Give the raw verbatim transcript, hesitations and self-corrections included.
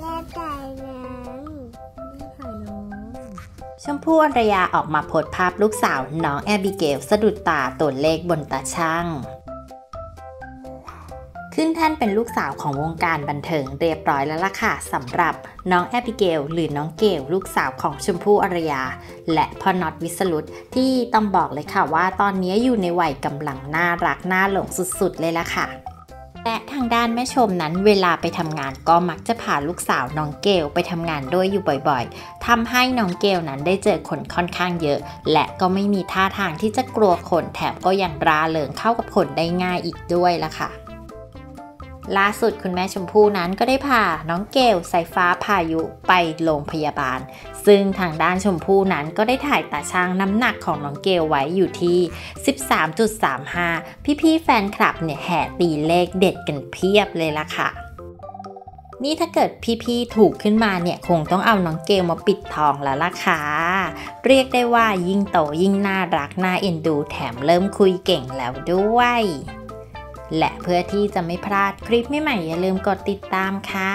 ย่าถ่ายน้ำย่าถ่ายน้ำชมพู่อรยาออกมาโพสต์ภาพลูกสาวน้องแอบิเกลสะดุดตาตัวเลขบนตาช่างขึ้นแท่นเป็นลูกสาวของวงการบันเทิงเรียบร้อยแล้วล่ะค่ะสำหรับน้องแอบิเกลหรือน้องเกลลูกสาวของชมพู่อรยาและพ่อน็อตวิสรุตที่ต้องบอกเลยค่ะว่าตอนนี้อยู่ในวัยกำลังน่ารักน่าหลงสุดๆเลยล่ะค่ะและทางด้านแม่ชมนั้นเวลาไปทำงานก็มักจะพาลูกสาวน้องเกลไปทำงานด้วยอยู่บ่อยๆทำให้น้องเกลนั้นได้เจอคนค่อนข้างเยอะและก็ไม่มีท่าทางที่จะกลัวคนแถมก็ยังร่าเริงเข้ากับคนได้ง่ายอีกด้วยล่ะค่ะล่าสุดคุณแม่ชมพู่นั้นก็ได้พาน้องเกลสายฟ้าพายุไปโรงพยาบาลซึ่งทางด้านชมพู่นั้นก็ได้ถ่ายตาช่างน้ำหนักของน้องเกลไว้อยู่ที่ สิบสามจุดสามห้า พี่ๆแฟนคลับเนี่ยแห่ตีเลขเด็ดกันเพียบเลยล่ะค่ะนี่ถ้าเกิดพี่ๆถูกขึ้นมาเนี่ยคงต้องเอาน้องเกลมาปิดทองแล้วล่ะค่ะเรียกได้ว่ายิ่งโตยิ่งน่ารักน่าเอ็นดูแถมเริ่มคุยเก่งแล้วด้วยและเพื่อที่จะไม่พลาดคลิปใหม่ๆอย่าลืมกดติดตามค่ะ